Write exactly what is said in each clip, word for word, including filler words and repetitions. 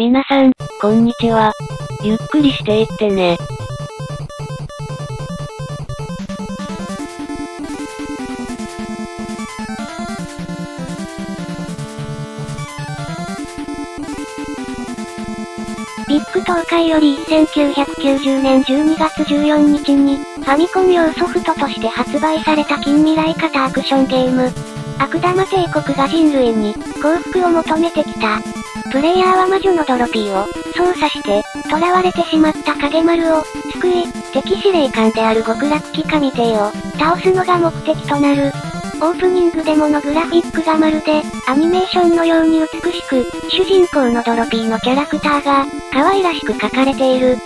皆さん、こんにちは。ゆっくりしていってね。ビッグ東海よりせんきゅうひゃくきゅうじゅうねんじゅうにがつじゅうよっかにファミコン用ソフトとして発売された近未来型アクションゲーム。悪玉帝国が人類に幸福を求めてきた。プレイヤーは魔女のドロピーを操作して囚われてしまった影丸を救い、敵司令官である極楽騎神帝を倒すのが目的となる。オープニングでものグラフィックがまるでアニメーションのように美しく、主人公のドロピーのキャラクターが可愛らしく描かれている。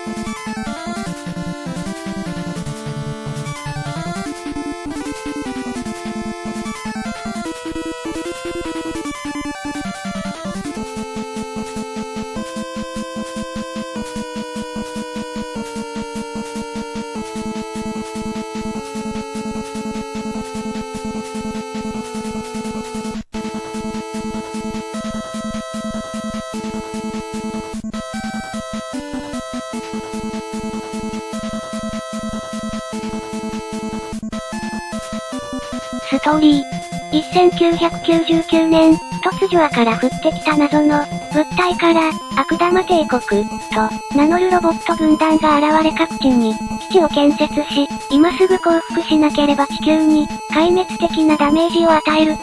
ストーリー。せんきゅうひゃくきゅうじゅうきゅうねん、突如から降ってきた謎の物体から悪玉帝国と名乗るロボット軍団が現れ、各地に基地を建設し、今すぐ降伏しなければ地球に壊滅的なダメージを与えると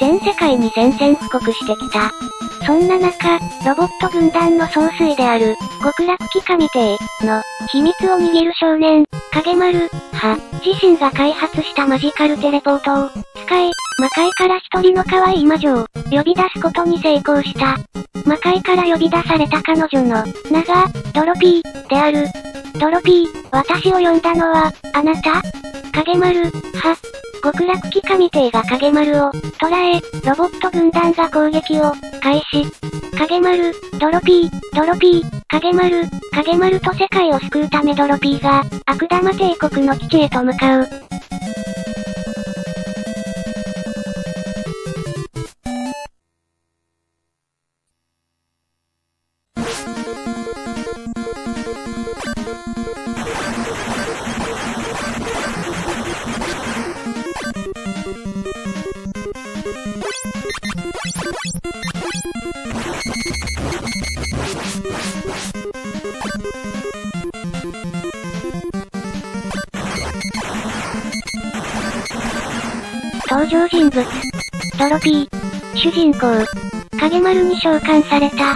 全世界に宣戦布告してきた。そんな中、ロボット軍団の総帥である極楽騎神帝の秘密を握る少年影丸は自身が開発したマジカルテレポートを使い、魔界から一人の可愛い魔女を呼び出すことに成功した。魔界から呼び出された彼女の名がドロピーである。ドロピー、私を呼んだのはあなた？影丸は極楽騎神帝が影丸を捕らえ、ロボット軍団が攻撃を開始。影丸、ドロピー、ドロピー、影丸、影丸と世界を救うためドロピーが悪玉帝国の基地へと向かう。登場人物。ドロピー。主人公。影丸に召喚された。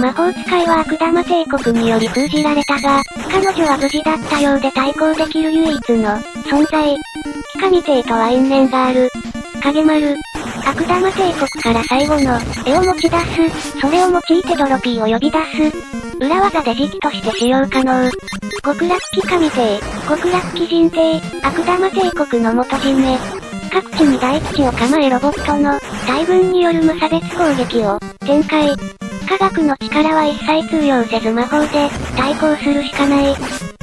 魔法使いは悪玉帝国により封じられたが、彼女は無事だったようで対抗できる唯一の存在。騎神帝とは因縁がある。影丸。悪玉帝国から最後の絵を持ち出す。それを用いてドロピーを呼び出す。裏技で時期として使用可能。極楽騎神帝。極楽騎神帝。悪玉帝国の元締め。各地に大基地を構え、ロボットの大群による無差別攻撃を展開。科学の力は一切通用せず魔法で対抗するしかない。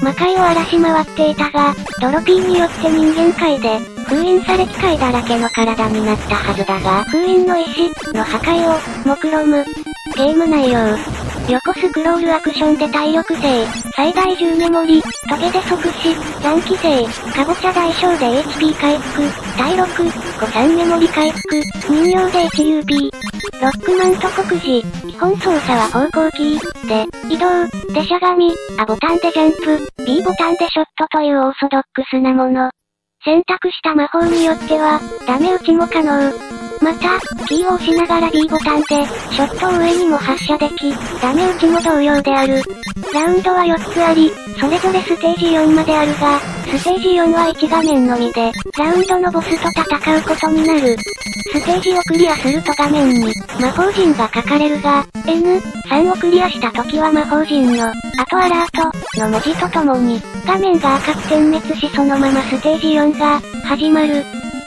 魔界を荒らし回っていたが、ドロピーによって人間界で封印され機械だらけの体になったはずだが、封印の石の破壊を目論む。ゲーム内容。横スクロールアクションで体力制、最大じゅうメモリ、トゲで即死、残機制、カボチャ代償で エイチピー 回復、第ろく、ごじゅうさんメモリ回復、人形で エイチユーピー、ロックマンと酷似、基本操作は方向キー、で、移動、でしゃがみ、A ボタンでジャンプ、ビー ボタンでショットというオーソドックスなもの。選択した魔法によっては、ダメ打ちも可能。また、キーを押しながら ビー ボタンで、ショットを上にも発射でき、ダメ打ちも同様である。ラウンドはよっつあり、それぞれステージよんまであるが、ステージよんはいち画面のみで、ラウンドのボスと戦うことになる。ステージをクリアすると画面に、魔法陣が書かれるが、エヌスリー をクリアした時は魔法陣の、あとアラート、の文字とともに、画面が赤く点滅しそのままステージよんが、始まる。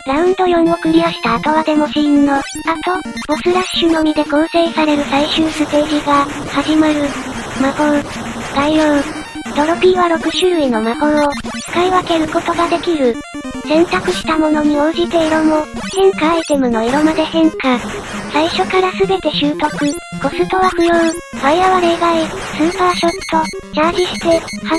ラウンドよんをクリアした後はデモシーンの、あと、ボスラッシュのみで構成される最終ステージが、始まる。魔法。概要。ドロピーはろく種類の魔法を、使い分けることができる。選択したものに応じて色も、変化アイテムの色まで変化。最初からすべて習得、コストは不要、ファイアは例外、スーパーショット、チャージして、放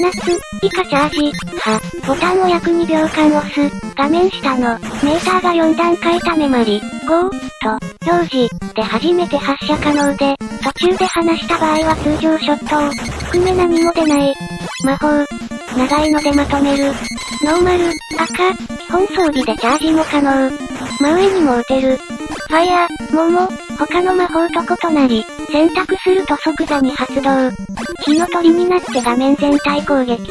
つ、以下チャージ、は、ボタンを約にびょうかん押す、画面下の、メーターがよんだんかい種まり、ご、と、表示、で初めて発射可能で、途中で放した場合は通常ショットを、含め何も出ない。魔法、長いのでまとめる。ノーマル、赤、基本装備でチャージも可能。真上にも打てる。ファイア、桃、他の魔法と異なり、選択すると即座に発動。火の鳥になって画面全体攻撃。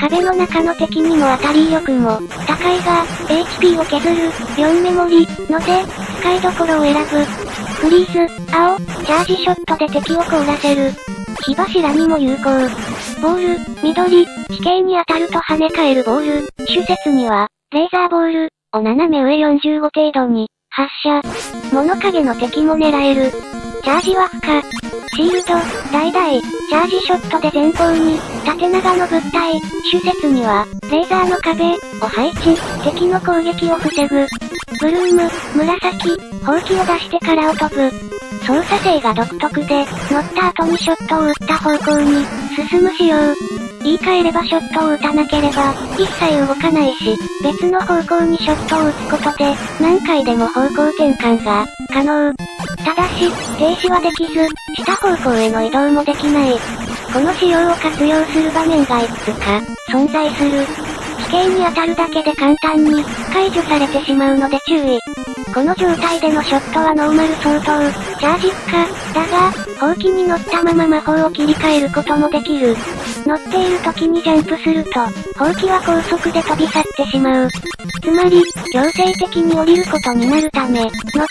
壁の中の敵にも当たり威力も高いが、エイチピー を削る、よんメモリ、ので、使いどころを選ぶ。フリーズ、青、チャージショットで敵を凍らせる。火柱にも有効。ボール、緑、地形に当たると跳ね返るボール。主節には、レーザーボール、を斜め上よんじゅうご程度に、発射。物陰の敵も狙える。チャージは不可。シールド、大々、チャージショットで前方に、縦長の物体。主節には、レーザーの壁、を配置。敵の攻撃を防ぐ。ブルーム、紫、ほうきを出してからを飛ぶ。操作性が独特で、乗った後にショットを打った方向に進む仕様。言い換えればショットを打たなければ、一切動かないし、別の方向にショットを打つことで、何回でも方向転換が可能。ただし、停止はできず、した方向への移動もできない。この仕様を活用する場面がいくつか存在する。地形に当たるだけで簡単に解除されてしまうので注意。この状態でのショットはノーマル相当、チャージか、だが、ほうきに乗ったまま魔法を切り替えることもできる。乗っている時にジャンプすると、ほうきは高速で飛び去ってしまう。つまり、強制的に降りることになるため、乗っ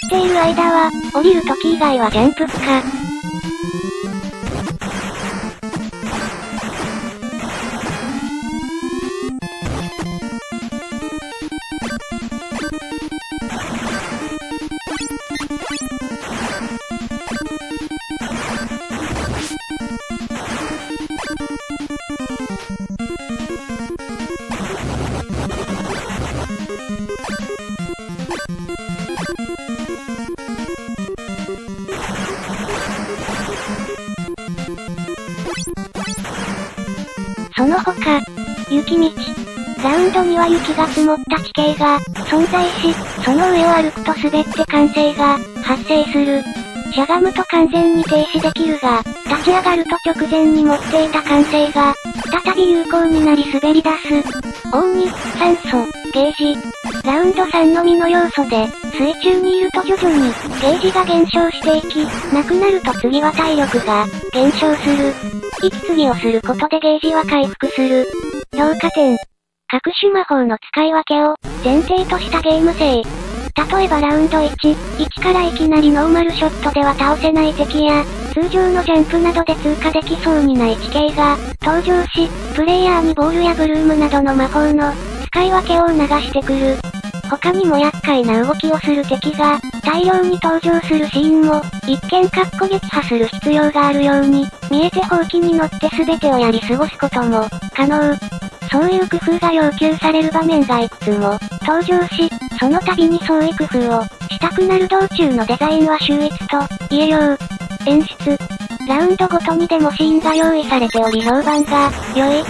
ている間は、降りる時以外はジャンプ不可。その他、雪道。ラウンドには雪が積もった地形が存在し、その上を歩くと滑って慣性が発生する。しゃがむと完全に停止できるが、立ち上がると直前に持っていた慣性が、再び有効になり滑り出す。黄土、酸素、ゲージ。ラウンドさんのみの要素で、水中にいると徐々にゲージが減少していき、なくなると次は体力が減少する。息継ぎをすることでゲージは回復する。評価点。各種魔法の使い分けを前提としたゲーム性。例えばラウンドいち、いちからいきなりノーマルショットでは倒せない敵や、通常のジャンプなどで通過できそうにない地形が登場し、プレイヤーにボールやブルームなどの魔法の使い分けを促してくる。他にも厄介な動きをする敵が大量に登場するシーンも、一見かっこ撃破する必要があるように、見えてほうきに乗って全てをやり過ごすことも可能。そういう工夫が要求される場面がいくつも登場し、その度に創意工夫をしたくなる道中のデザインは秀逸と言えよう。演出。ラウンドごとにでもシーンが用意されており評判が良い。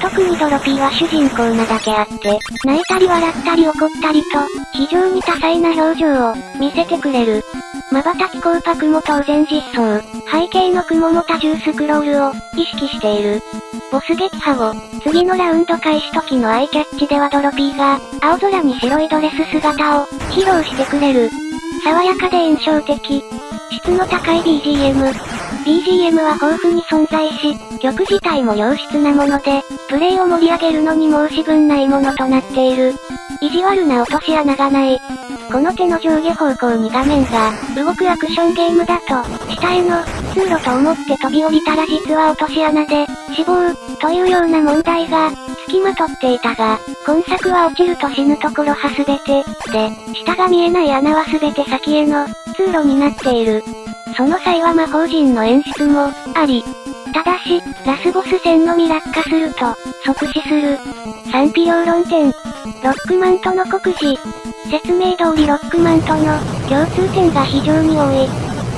特にドロピーは主人公なだけあって、泣いたり笑ったり怒ったりと、非常に多彩な表情を見せてくれる。瞬き光沢も当然実装。背景の雲も多重スクロールを意識している。ボス撃破後、次のラウンド開始時のアイキャッチではドロピーが青空に白いドレス姿を披露してくれる。爽やかで印象的。質の高い ビージーエム。ビージーエム は豊富に存在し、曲自体も良質なもので、プレイを盛り上げるのに申し分ないものとなっている。意地悪な落とし穴がない。この手の上下方向に画面が動くアクションゲームだと、下への通路と思って飛び降りたら実は落とし穴で死亡というような問題が付きまとっていたが、今作は落ちると死ぬところは全てで、下が見えない穴は全て先への通路になっている。その際は魔法陣の演出もあり。ただし、ラスボス戦のみ落下すると即死する。賛否両論点。ロックマンとの酷似。説明通りロックマンとの共通点が非常に多い。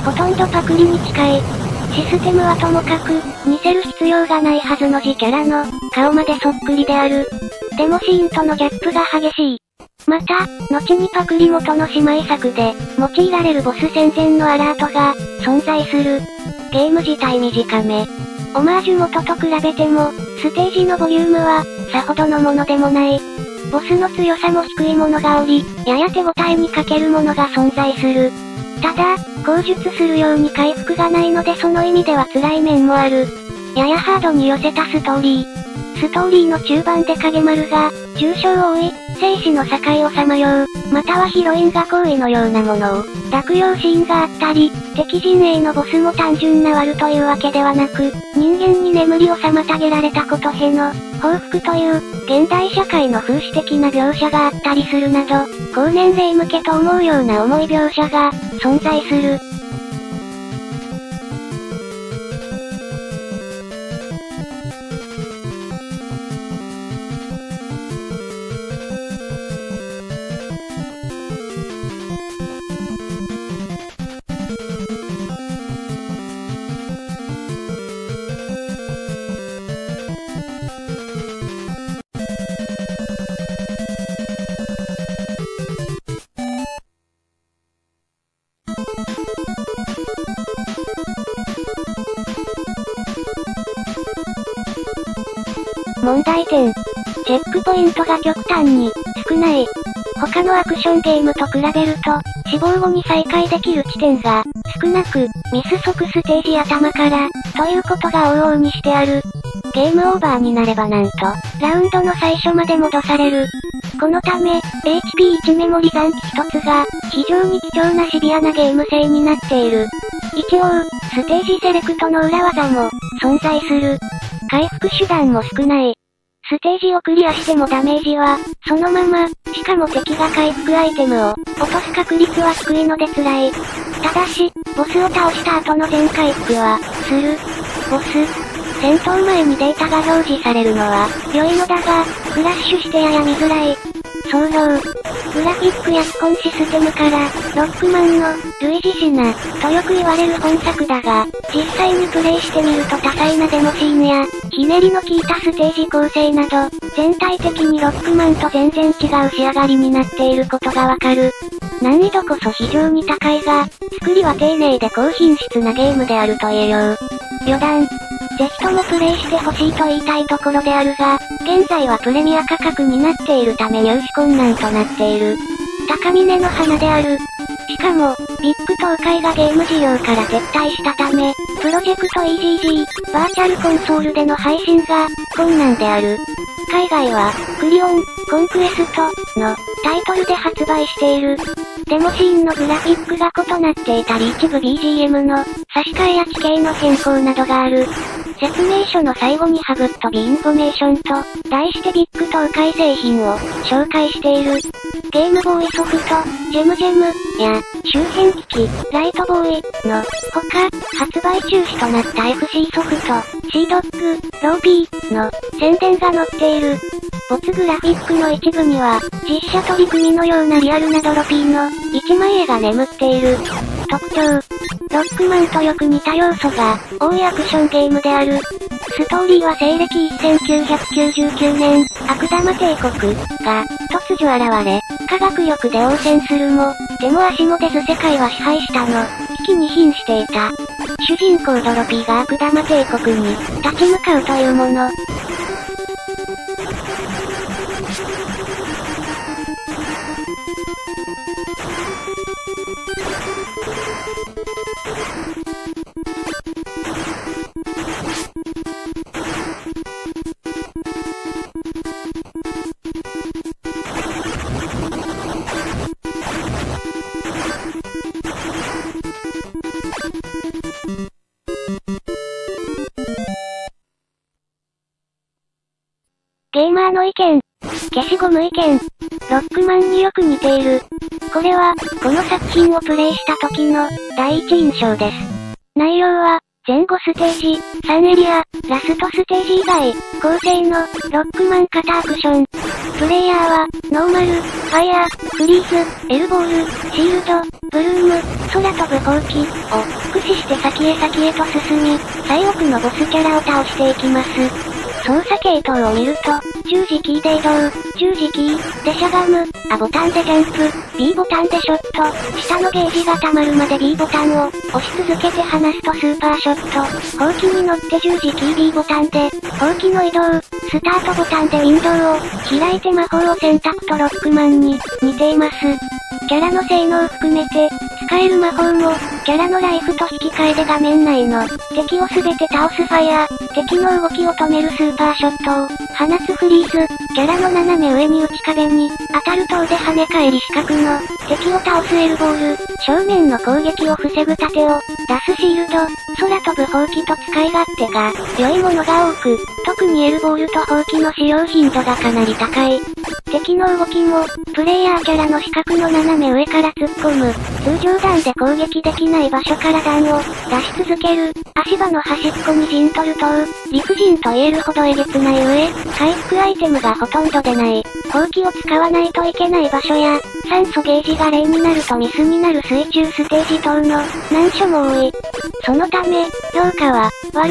ほとんどパクリに近い。システムはともかく、似せる必要がないはずの自キャラの顔までそっくりである。でもシーンとのギャップが激しい。また、後にパクリ元の姉妹作で、用いられるボス戦前のアラートが存在する。ゲーム自体短め。オマージュ元と比べても、ステージのボリュームは、さほどのものでもない。ボスの強さも低いものがおり、やや手応えに欠けるものが存在する。ただ、口述するように回復がないのでその意味では辛い面もある。ややハードに寄せたストーリー。ストーリーの中盤で影丸が、重傷を負い、生死の境をさまよう、またはヒロインが行為のようなものを抱くようシーンがあったり、敵陣営のボスも単純な悪というわけではなく、人間に眠りを妨げられたことへの報復という、現代社会の風刺的な描写があったりするなど、高年齢向けと思うような重い描写が存在する。問題点。チェックポイントが極端に少ない。他のアクションゲームと比べると、死亡後に再開できる地点が少なく、ミス即ステージ頭から、ということが往々にしてある。ゲームオーバーになればなんと、ラウンドの最初まで戻される。このため、エイチピーワン メモリ残機ひとつが、非常に貴重なシビアなゲーム性になっている。一応、ステージセレクトの裏技も、存在する。回復手段も少ない。ステージをクリアしてもダメージは、そのまま、しかも敵が回復アイテムを、落とす確率は低いので辛い。ただし、ボスを倒した後の全回復は、する。ボス。戦闘前にデータが表示されるのは、良いのだが、クラッシュしてやや見づらい。想像。グラフィックや既婚システムから、ロックマンの、類似品な、とよく言われる本作だが、実際にプレイしてみると多彩なデモシーンや、ひねりの効いたステージ構成など、全体的にロックマンと全然違う仕上がりになっていることがわかる。難易度こそ非常に高いが、作りは丁寧で高品質なゲームであると言えよう。余談。ぜひともプレイしてほしいと言いたいところであるが、現在はプレミア価格になっているため入手困難となっている。高峰の花である。しかも、ビッグ東海がゲーム事業から撤退したため、プロジェクト イージージー、バーチャルコンソールでの配信が、困難である。海外は、クリオン、コンクエスト、の、タイトルで発売している。デモシーンのグラフィックが異なっていたり一部 ビージーエム の、差し替えや地形の変更などがある。説明書の最後にハブットビインフォメーションと、題してビッグ東海製品を、紹介している。ゲームボーイソフト、ジェムジェム、や、周辺機器、ライトボーイ、の、ほか、発売中止となった エフシー ソフト、シードッグ、ローピー、の、宣伝が載っている。没グラフィックの一部には、実写取り組みのようなリアルなドロピーの、一枚絵が眠っている。特徴。ロックマンとよく似た要素が、多いアクションゲームである。ストーリーは西暦せんきゅうひゃくきゅうじゅうきゅうねん、悪玉帝国が突如現れ、科学力で応戦するも、手も足も出ず世界は支配したの、危機に瀕していた。主人公ドロピーが悪玉帝国に立ち向かうというもの。ゲーマーの意見。消しゴム意見。ロックマンによく似ている。これは、この作品をプレイした時の、第一印象です。内容は、前後ステージ、さんエリア、ラストステージ以外、構成の、ロックマン型アクション。プレイヤーは、ノーマル、ファイア、フリーズ、エルボール、シールド、ブルーム、空飛ぶほうき、を、駆使して先へ先へと進み、最奥のボスキャラを倒していきます。操作系統を見ると、十字キーで移動、十字キー、でしゃがむ、A ボタンでジャンプ、B ボタンでショット、下のゲージが溜まるまで B ボタンを、押し続けて離すとスーパーショット、ほうきに乗って十字キー B ボタンで、ほうきの移動、スタートボタンでウィンドウを開いて魔法を選択とロックマンに似ています。キャラの性能を含めて、使える魔法も、キャラのライフと引き換えで画面内の敵をすべて倒すファイア、敵の動きを止めるスーパーショットを放つフリーズ、キャラの斜め上に内壁に当たる塔で跳ね返り四角の敵を倒すエルボール、正面の攻撃を防ぐ盾を出すシールド、空飛ぶほうきと使い勝手が良いものが多く、特にエルボールとほうきの使用頻度がかなり高い。敵の動きも、プレイヤーキャラの四角の斜め上から突っ込む、通常弾で攻撃できない場所から弾を出し続ける、足場の端っこに陣取ると、理不尽と言えるほどえげつない上、回復アイテムがほとんど出ない、ほうきを使わないといけない場所や、酸素ゲージがゼロになるとミスになる水中ステージ等の難所も多い。そのため、評価は、悪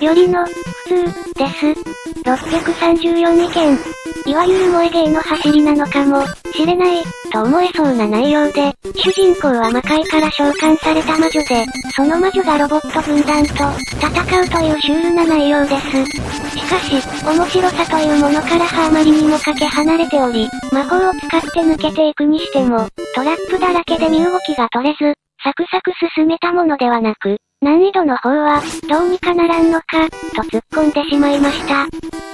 い、よりの、普通、です。ろっぴゃくさんじゅうよん意見。いわゆる萌えゲーの走りなのかもしれない、と思えそうな内容で、主人公は魔界から召喚された魔女で、その魔女がロボット軍団と戦うというシュールな内容です。しかし、面白さというものからはあまりにもかけ離れており、魔法を使って抜けていくにしても、トラップだらけで身動きが取れず、サクサク進めたものではなく、難易度の方は、どうにかならんのか、と突っ込んでしまいました。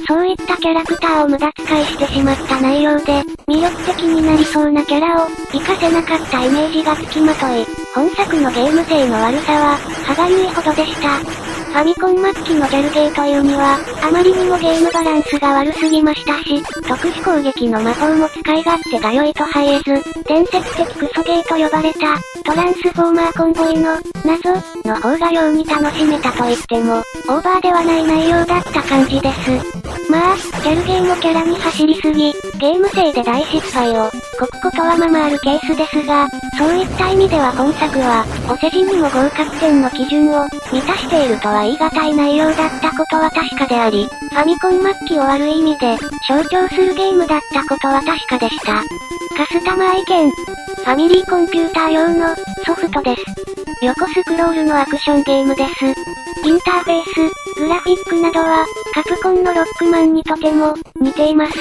そういったキャラクターを無駄遣いしてしまった内容で、魅力的になりそうなキャラを、活かせなかったイメージがつきまとい、本作のゲーム性の悪さは、歯がゆいほどでした。ファミコン末期のギャルゲーというには、あまりにもゲームバランスが悪すぎましたし、特殊攻撃の魔法も使い勝手が良いとは言えず、伝説的クソゲーと呼ばれた、トランスフォーマーコンボイの、謎、の方がように楽しめたと言っても、オーバーではない内容だった感じです。まあ、ギャルゲーもキャラに走りすぎ、ゲーム性で大失敗を、こくことはままあるケースですが、そういった意味では本作は、お世辞にも合格点の基準を、満たしているとは言い難い内容だったことは確かであり、ファミコン末期を悪い意味で、象徴するゲームだったことは確かでした。カスタマー意見。ファミリーコンピューター用の、ソフトです。横スクロールのアクションゲームです。インターフェース、グラフィックなどは、カプコンのロックマンにとても、似ています。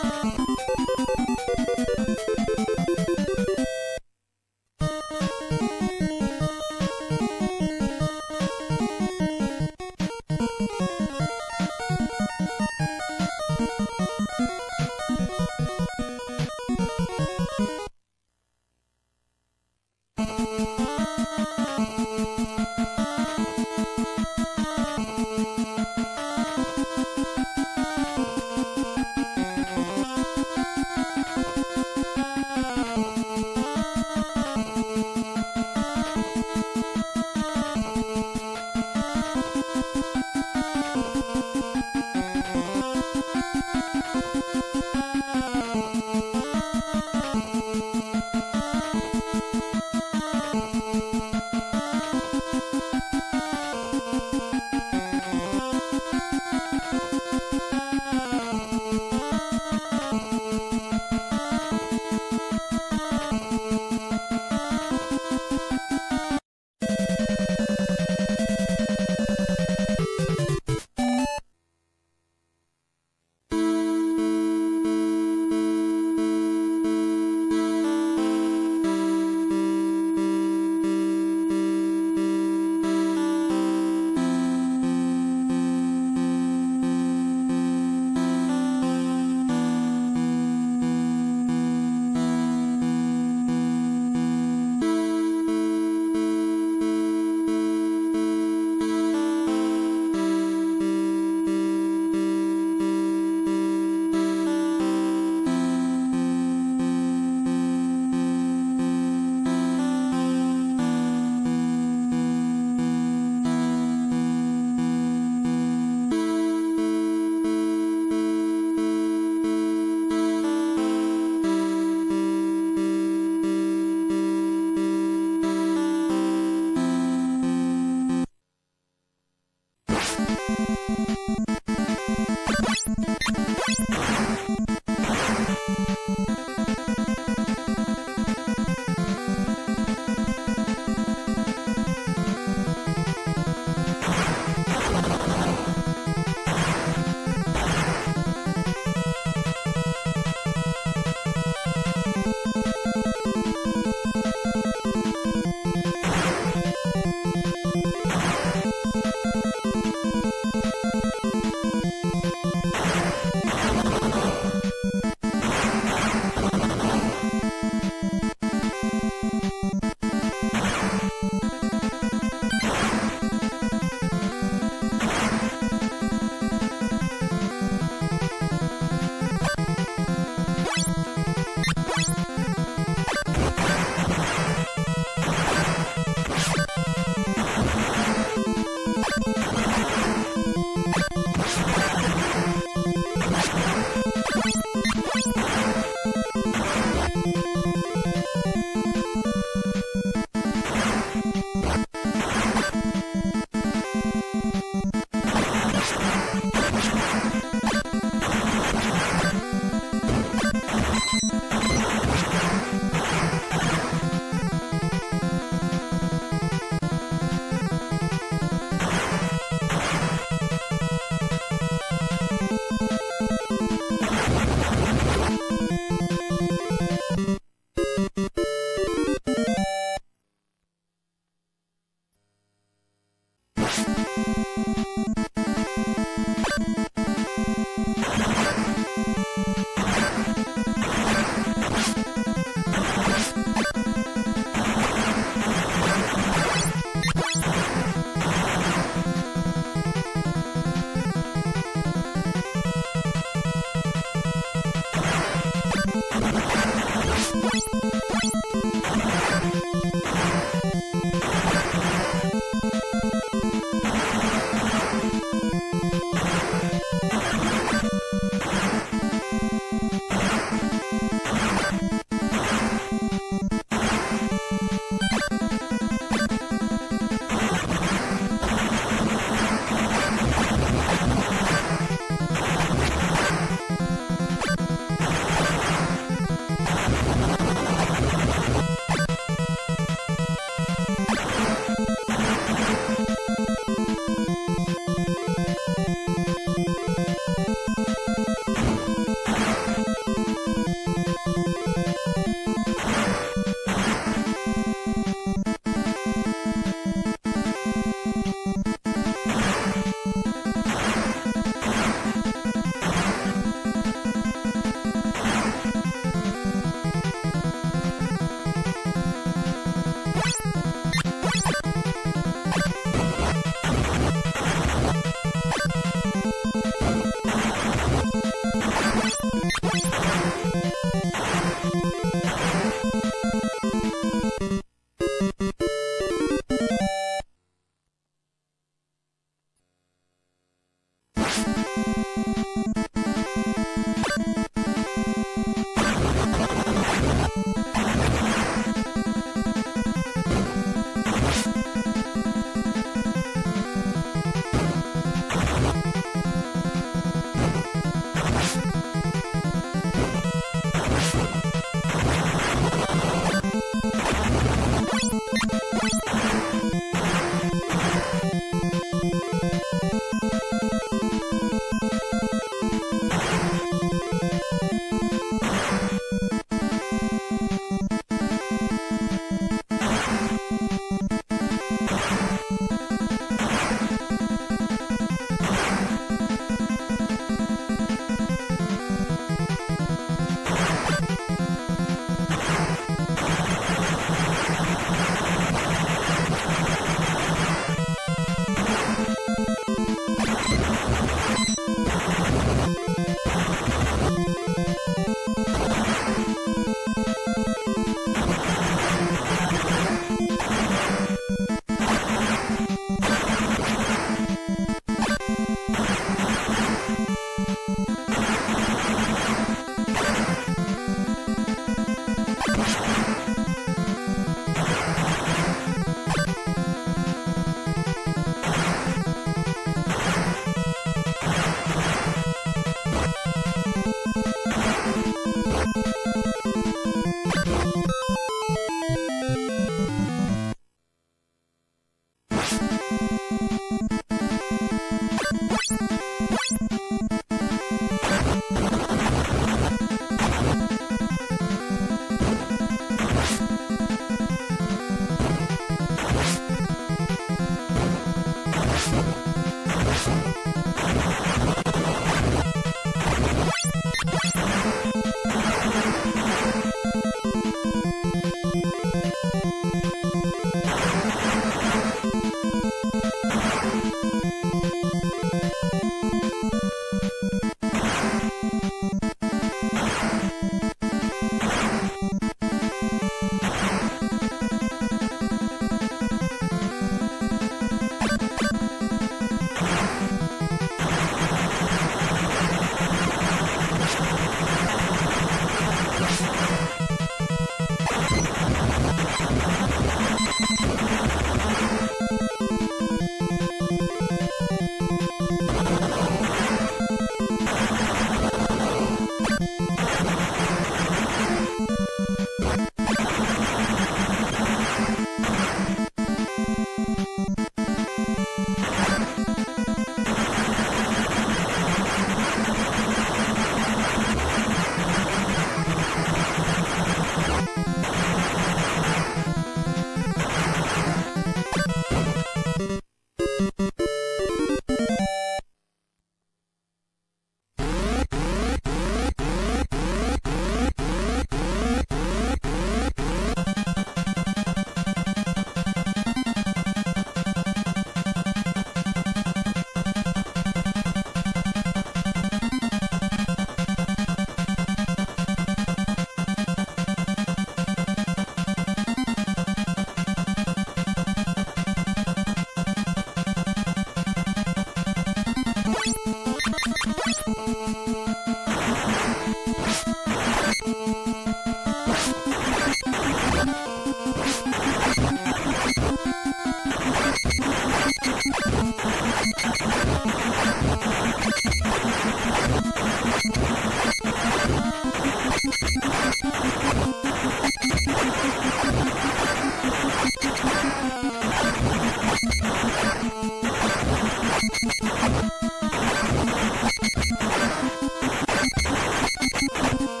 You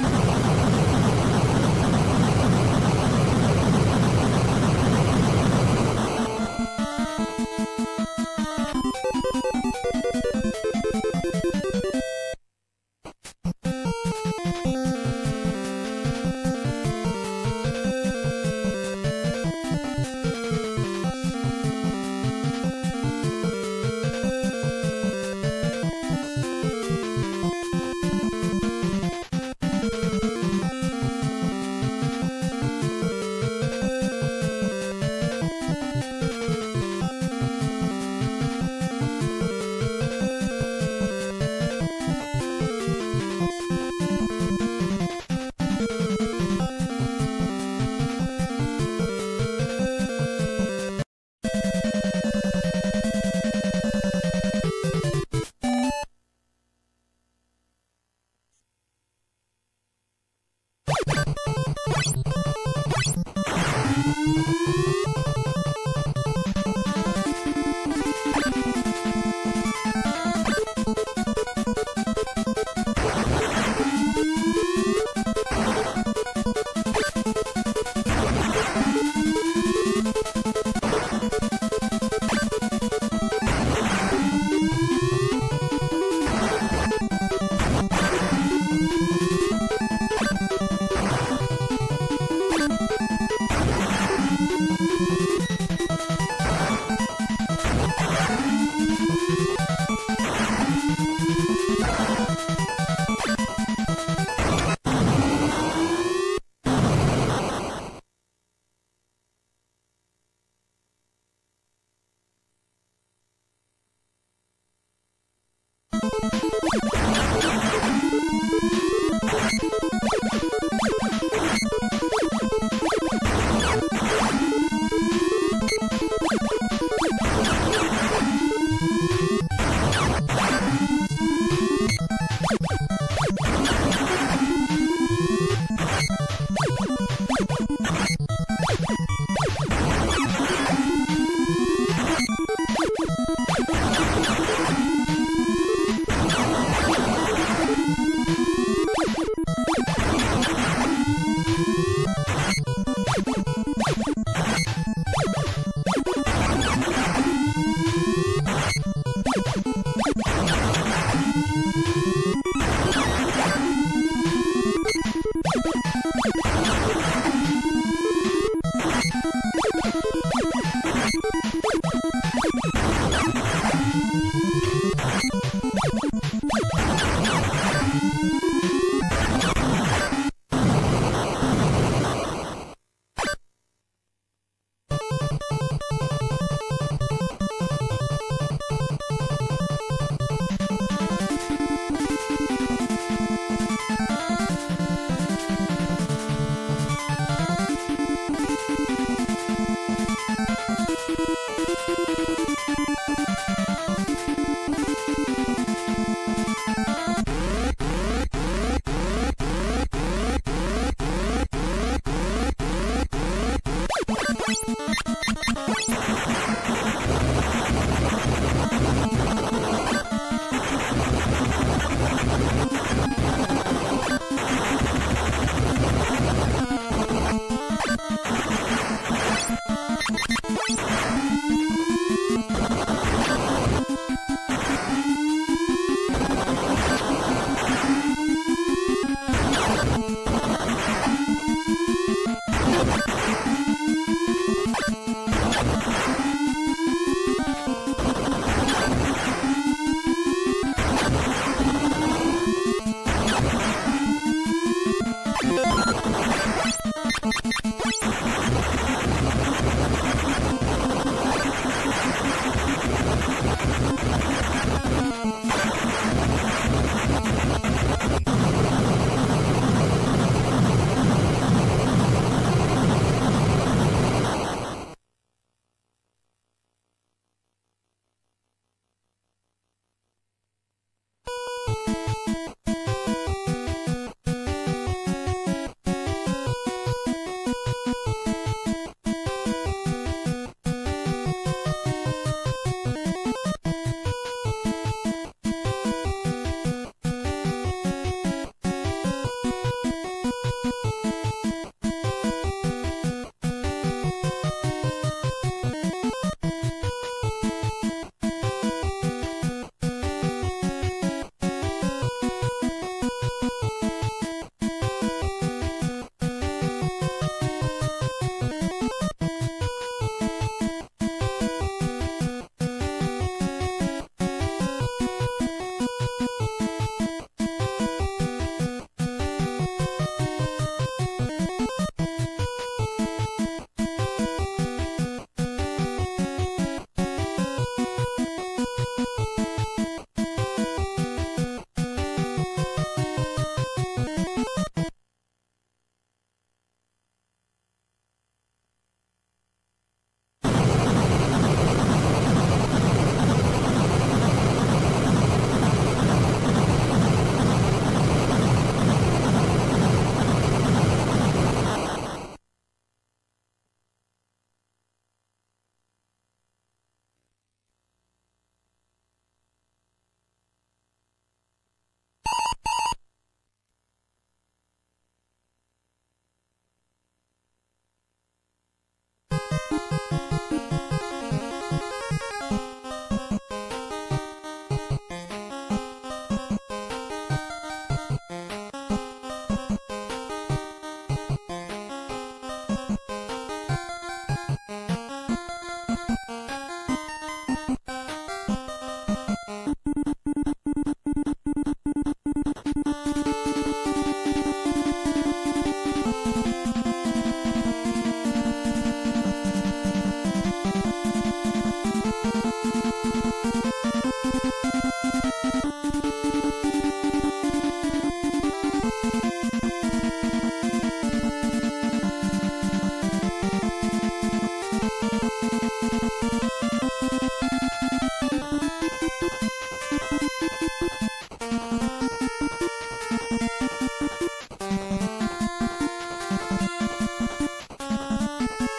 You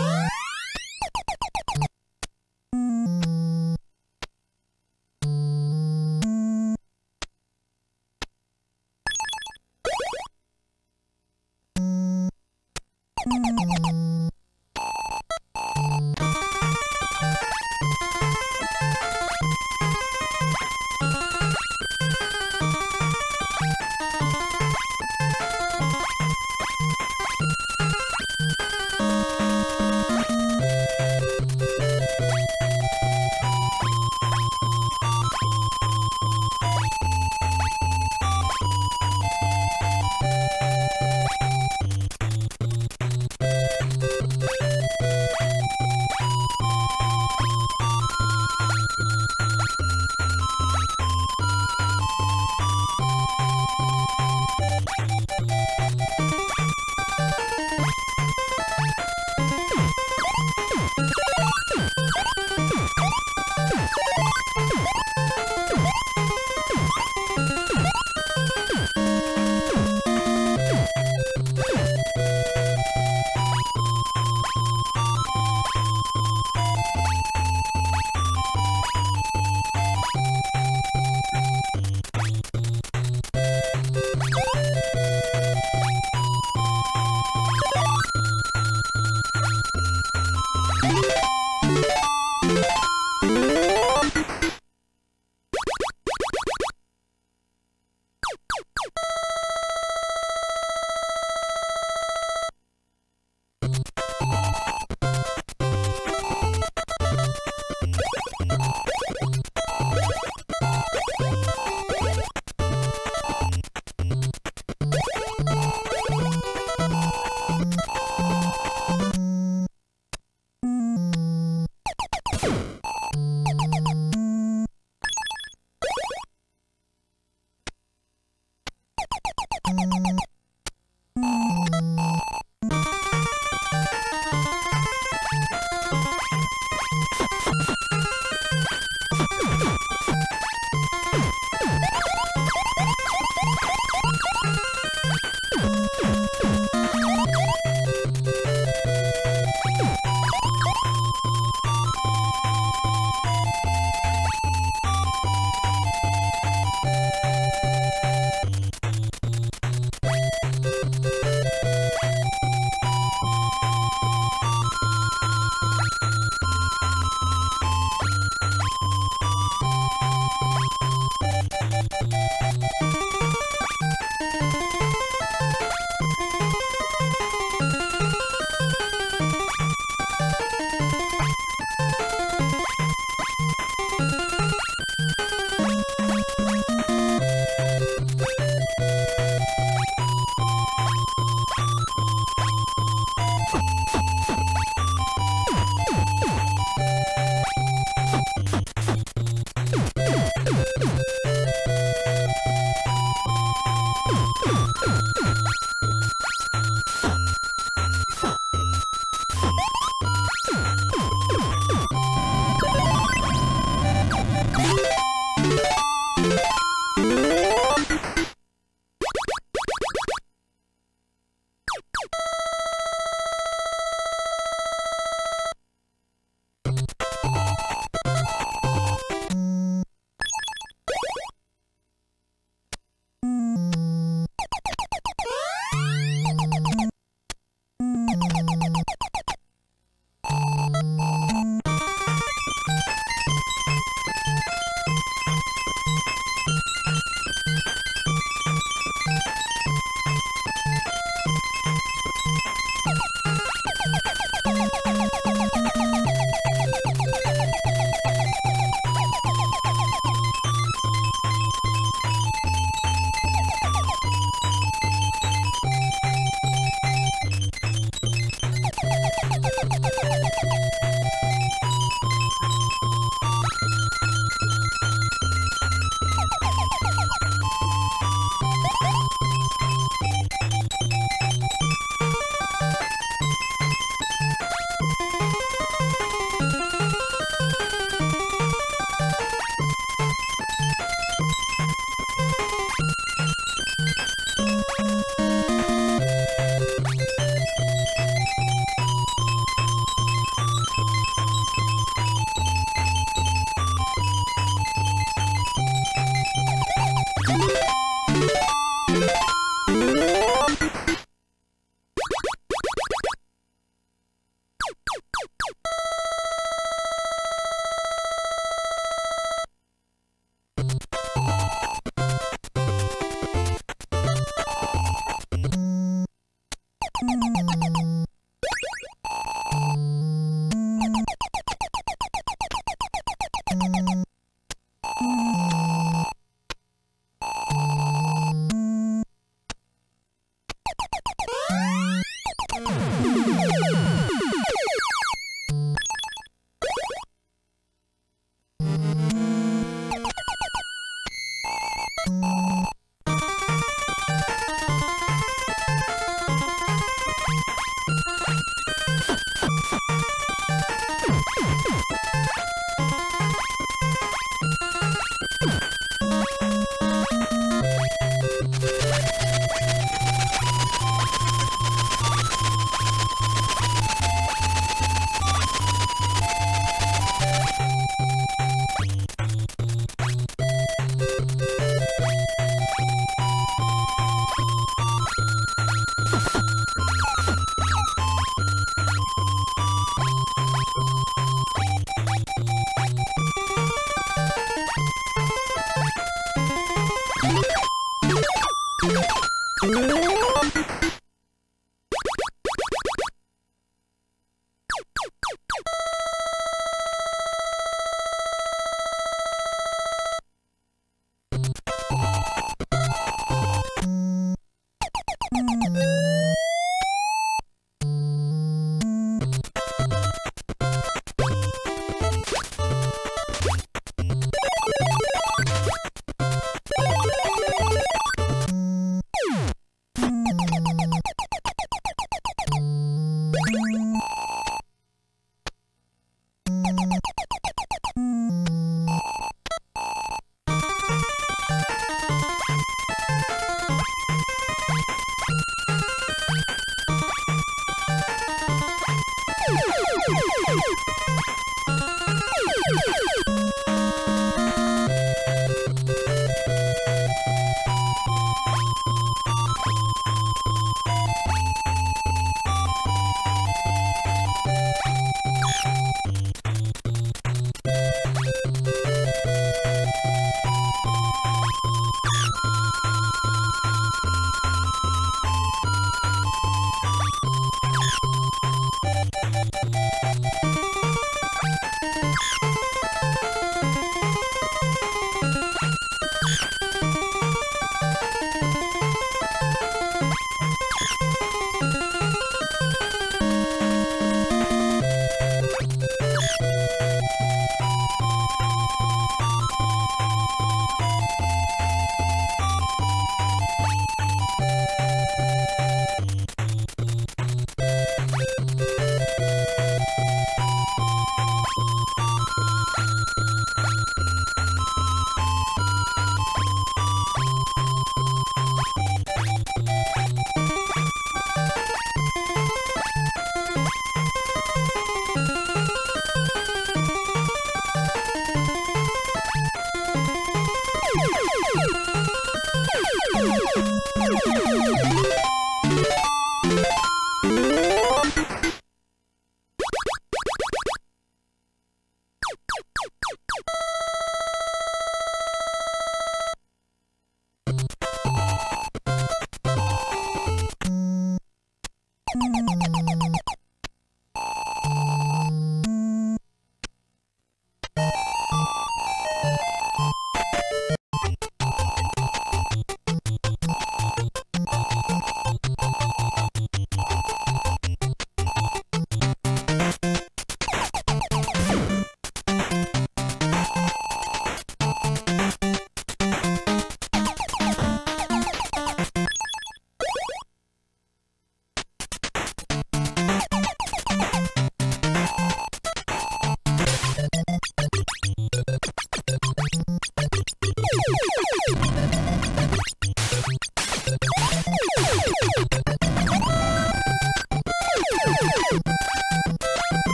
You